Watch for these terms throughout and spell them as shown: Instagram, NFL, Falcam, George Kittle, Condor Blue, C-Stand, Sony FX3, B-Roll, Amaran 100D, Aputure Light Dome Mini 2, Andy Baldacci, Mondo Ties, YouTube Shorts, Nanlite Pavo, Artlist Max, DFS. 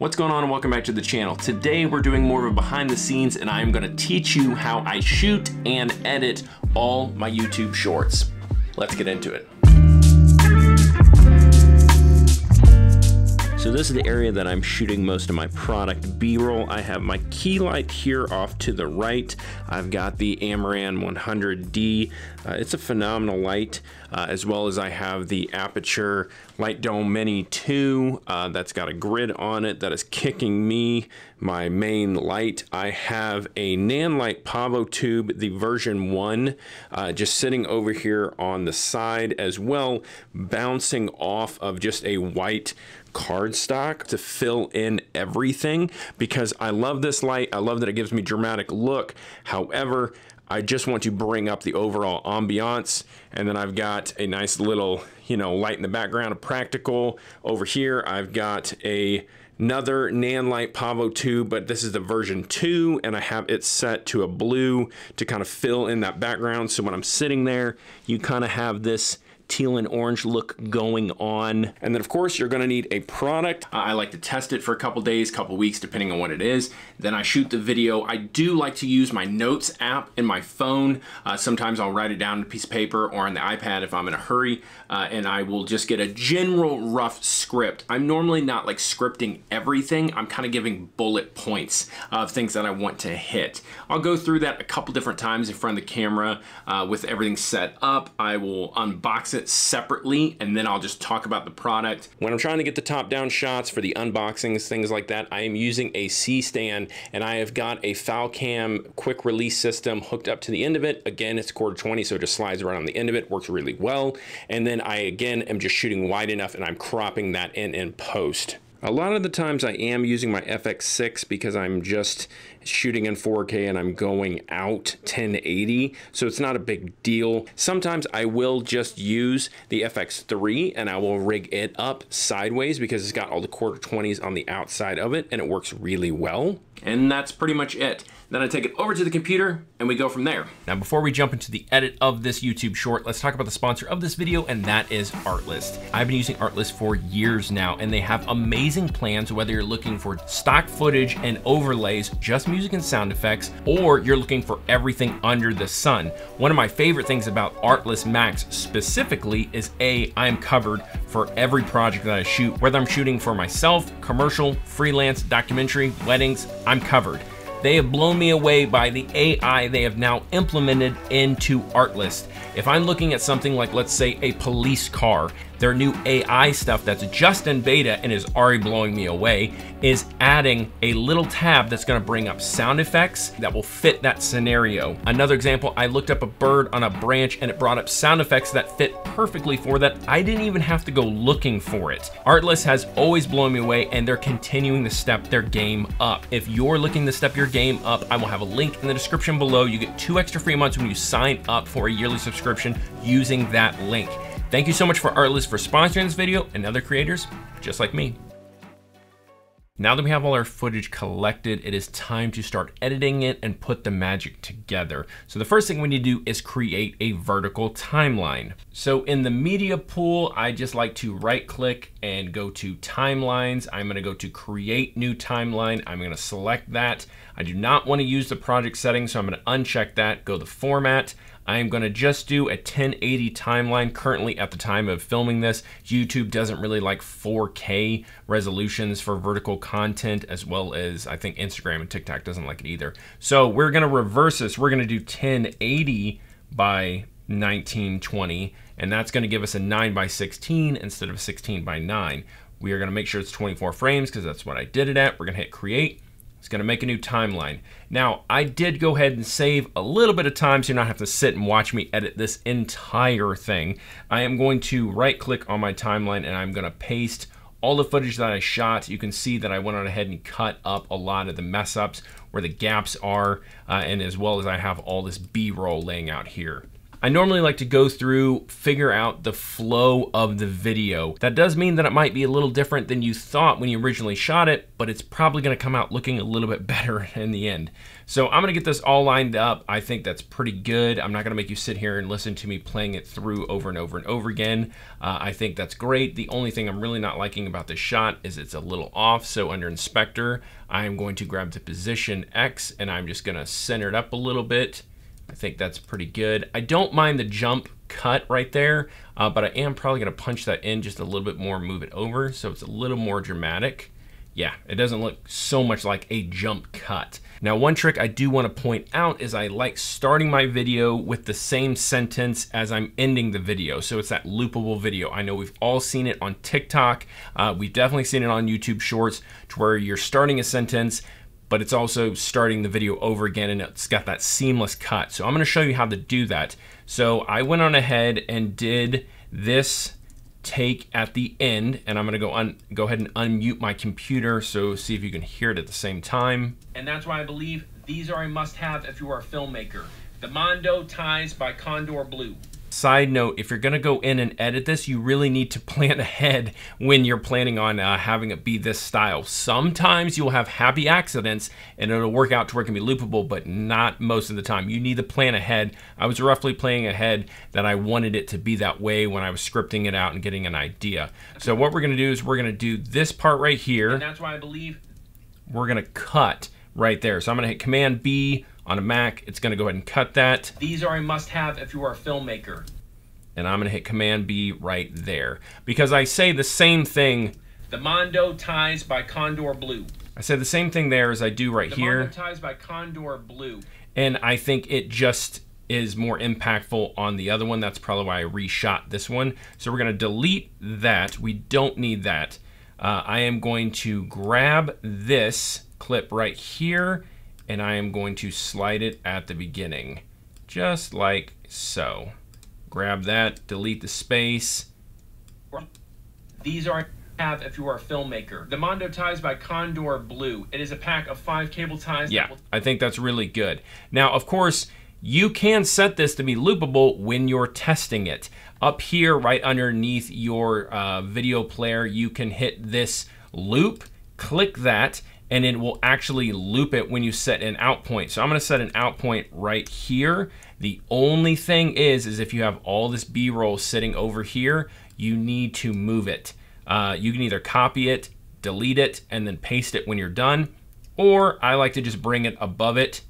What's going on and welcome back to the channel. Today we're doing more of a behind the scenes and I'm gonna teach you how I shoot and edit all my YouTube shorts. Let's get into it. So this is the area that I'm shooting most of my product B-roll. I have my key light here off to the right. I've got the Amaran 100D. It's a phenomenal light, as well as I have the Aputure Light Dome Mini 2 that's got a grid on it that is kicking me my main light. I have a Nanlite Pavo tube, the version 1, just sitting over here on the side as well, bouncing off of just a white cardstock to fill in everything because I love this light. I love that it gives me dramatic look. However, I just want to bring up the overall ambiance. And then I've got a nice little, you know, light in the background, a practical. Over here, I've got another Nanlite Pavo tube, but this is the version 2, and I have it set to a blue to kind of fill in that background. So when I'm sitting there, you kind of have this teal and orange look going on. And then of course you're gonna need a product. I like to test it for a couple days, couple weeks, depending on what it is. Then I shoot the video. I do like to use my notes app in my phone. Sometimes I'll write it down on a piece of paper or on the iPad if I'm in a hurry, and I will just get a general rough script. I'm normally not like scripting everything. I'm kind of giving bullet points of things that I want to hit. I'll go through that a couple different times in front of the camera with everything set up. I will unbox it separately, and then I'll just talk about the product. When I'm trying to get the top-down shots for the unboxings, things like that, I am using a C-Stand, and I have got a Falcam quick release system hooked up to the end of it. Again, it's quarter 20, so it just slides around on the end of it, works really well. And then I, again, am just shooting wide enough, and I'm cropping that in post. A lot of the times I am using my FX3 because I'm just shooting in 4K and I'm going out 1080, so it's not a big deal. Sometimes I will just use the FX3 and I will rig it up sideways because it's got all the quarter 20s on the outside of it and it works really well. And that's pretty much it. Then I take it over to the computer and we go from there. Now, before we jump into the edit of this YouTube short, let's talk about the sponsor of this video, and that is Artlist. I've been using Artlist for years now, and they have amazing plans, whether you're looking for stock footage and overlays, just music and sound effects, or you're looking for everything under the sun. One of my favorite things about Artlist Max specifically is I'm covered for every project that I shoot, whether I'm shooting for myself, commercial, freelance, documentary, weddings, I'm covered. They have blown me away by the AI they have now implemented into Artlist. If I'm looking at something like, let's say, a police car, their new AI stuff that's just in beta and is already blowing me away is adding a little tab that's gonna bring up sound effects that will fit that scenario. Another example, I looked up a bird on a branch and it brought up sound effects that fit perfectly for that. I didn't even have to go looking for it. Artlist has always blown me away, and they're continuing to step their game up. If you're looking to step your game up, I will have a link in the description below. You get 2 extra free months when you sign up for a yearly subscription using that link. Thank you so much for Artlist for sponsoring this video and other creators just like me. Now that we have all our footage collected, it is time to start editing it and put the magic together. So the first thing we need to do is create a vertical timeline. So in the media pool, I just like to right click and go to timelines. I'm gonna go to create new timeline. I'm gonna select that. I do not wanna use the project settings, so I'm gonna uncheck that, go to format. I'm gonna just do a 1080 timeline. Currently, at the time of filming this, YouTube doesn't really like 4K resolutions for vertical content, as well as I think Instagram and TikTok doesn't like it either. So we're gonna reverse this. We're gonna do 1080 by 1920, and that's gonna give us a 9:16 instead of a 16:9. We are gonna make sure it's 24 frames because that's what I did it at. We're gonna hit create. It's gonna make a new timeline. Now, I did go ahead and save a little bit of time so you don't have to sit and watch me edit this entire thing. I am going to right click on my timeline and I'm gonna paste all the footage that I shot. You can see that I went on ahead and cut up a lot of the mess ups where the gaps are, and as well as I have all this B-roll laying out here. I normally like to go through, figure out the flow of the video. That does mean that it might be a little different than you thought when you originally shot it, but it's probably gonna come out looking a little bit better in the end. So I'm gonna get this all lined up. I think that's pretty good. I'm not gonna make you sit here and listen to me playing it through over and over and over again. I think that's great. The only thing I'm really not liking about this shot is it's a little off. So under inspector, I'm going to grab the position X and I'm just gonna center it up a little bit. I think that's pretty good. I don't mind the jump cut right there, but I am probably gonna punch that in just a little bit more, move it over so it's a little more dramatic. Yeah, it doesn't look so much like a jump cut. Now, one trick I do want to point out is I like starting my video with the same sentence as I'm ending the video. So it's that loopable video. I know we've all seen it on TikTok. We've definitely seen it on YouTube Shorts, to where you're starting a sentence, but it's also starting the video over again and it's got that seamless cut. So I'm going to show you how to do that. So I went on ahead and did this take at the end, and I'm gonna go ahead and unmute my computer, so see if you can hear it at the same time. And that's why I believe these are a must-have if you are a filmmaker. The Mondo Ties by Condor Blue. Side note, if you're gonna go in and edit this, you really need to plan ahead when you're planning on having it be this style. Sometimes you'll have happy accidents and it'll work out to where it can be loopable, but not most of the time. You need to plan ahead. I was roughly planning ahead that I wanted it to be that way when I was scripting it out and getting an idea. So what we're gonna do is we're gonna do this part right here. And that's why I believe we're gonna cut right there. So I'm gonna hit Command B on a Mac, it's gonna go ahead and cut that. These are a must-have if you are a filmmaker. And I'm gonna hit Command B right there. Because I say the same thing. The Mondo Ties by Condor Blue. I say the same thing there as I do right here. The Mondo Ties by Condor Blue. And I think it just is more impactful on the other one. That's probably why I reshot this one. So we're gonna delete that. We don't need that. I am going to grab this clip right here, and I am going to slide it at the beginning, just like so. Grab that, delete the space. These are have if you are a filmmaker. The Mondo Ties by Condor Blue. It is a pack of 5 cable ties. Yeah, I think that's really good. Now, of course, you can set this to be loopable when you're testing it. Up here, right underneath your video player, you can hit this loop, click that, and it will actually loop it when you set an out point. So I'm gonna set an out point right here. The only thing is if you have all this B-roll sitting over here, you need to move it. You can either copy it, delete it, and then paste it when you're done, or I like to just bring it above it,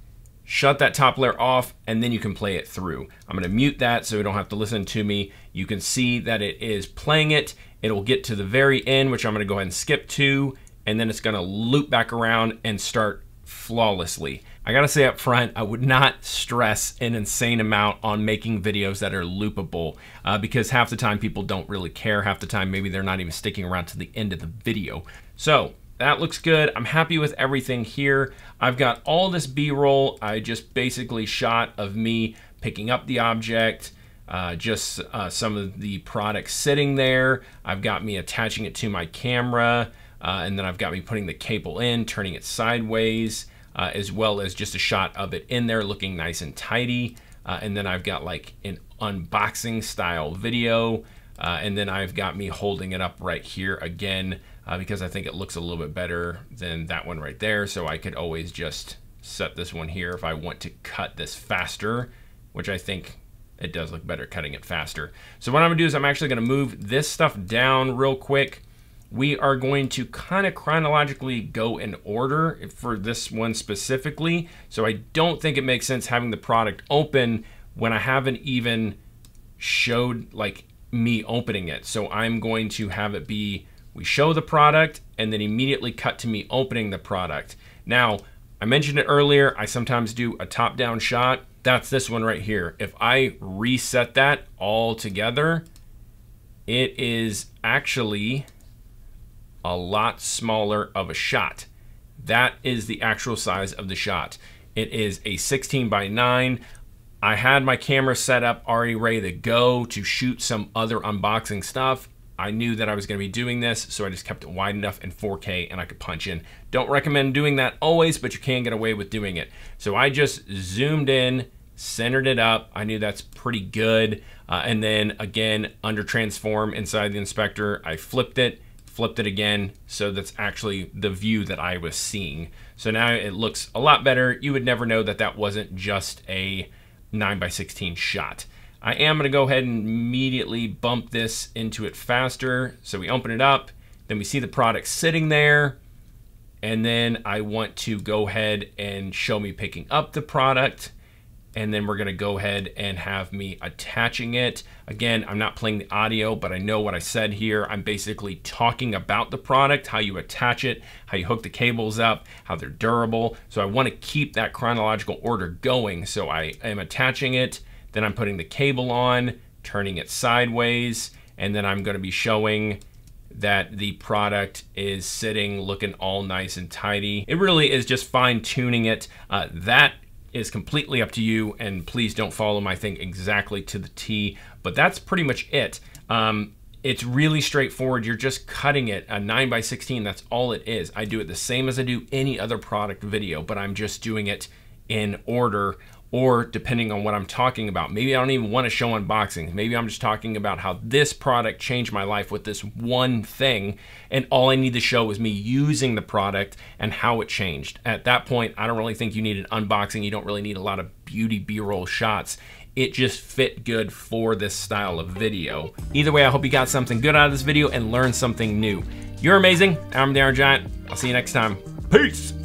shut that top layer off, and then you can play it through. I'm gonna mute that so you don't have to listen to me. You can see that it is playing it. It'll get to the very end, which I'm gonna go ahead and skip to, and then it's gonna loop back around and start flawlessly. I gotta say up front, I would not stress an insane amount on making videos that are loopable because half the time people don't really care. Half the time, maybe they're not even sticking around to the end of the video. So that looks good. I'm happy with everything here. I've got all this B-roll. I just basically shot of me picking up the object, some of the products sitting there. I've got me attaching it to my camera. And then I've got me putting the cable in, turning it sideways, as well as just a shot of it in there looking nice and tidy. And then I've got like an unboxing style video. And then I've got me holding it up right here again, because I think it looks a little bit better than that one right there. So I could always just set this one here if I want to cut this faster, which I think it does look better cutting it faster. So what I'm gonna do is I'm actually gonna move this stuff down real quick. We are going to kind of chronologically go in order for this one specifically. So I don't think it makes sense having the product open when I haven't even showed like me opening it. So I'm going to have it be, we show the product and then immediately cut to me opening the product. Now, I mentioned it earlier, I sometimes do a top-down shot. That's this one right here. If I reset that all together, it is actually a lot smaller of a shot. That is the actual size of the shot. It is a 16:9. I had my camera set up already ready to go to shoot some other unboxing stuff. I knew that I was gonna be doing this, so I just kept it wide enough in 4K and I could punch in. Don't recommend doing that always, but you can get away with doing it. So I just zoomed in, centered it up. I knew that's pretty good. And then again, under transform inside the inspector, I flipped it again. So that's actually the view that I was seeing. So now it looks a lot better. You would never know that that wasn't just a 9x16 shot. I am gonna go ahead and immediately bump this into it faster. So we open it up, then we see the product sitting there. And then I want to go ahead and show me picking up the product. And then we're gonna go ahead and have me attaching it. Again, I'm not playing the audio, but I know what I said here. I'm basically talking about the product, how you attach it, how you hook the cables up, how they're durable. So I wanna keep that chronological order going. So I am attaching it, then I'm putting the cable on, turning it sideways, and then I'm gonna be showing that the product is sitting, looking all nice and tidy. It really is just fine tuning it. That is completely up to you, and please don't follow my thing exactly to the T, but that's pretty much it. It's really straightforward. You're just cutting it a 9x16, that's all it is. I do it the same as I do any other product video, but I'm just doing it in order, or depending on what I'm talking about. Maybe I don't even want to show unboxings. Maybe I'm just talking about how this product changed my life with this one thing, and all I need to show is me using the product and how it changed. At that point, I don't really think you need an unboxing. You don't really need a lot of beauty B-roll shots. It just fit good for this style of video. Either way, I hope you got something good out of this video and learned something new. You're amazing. I'm the Iron Giant. I'll see you next time. Peace.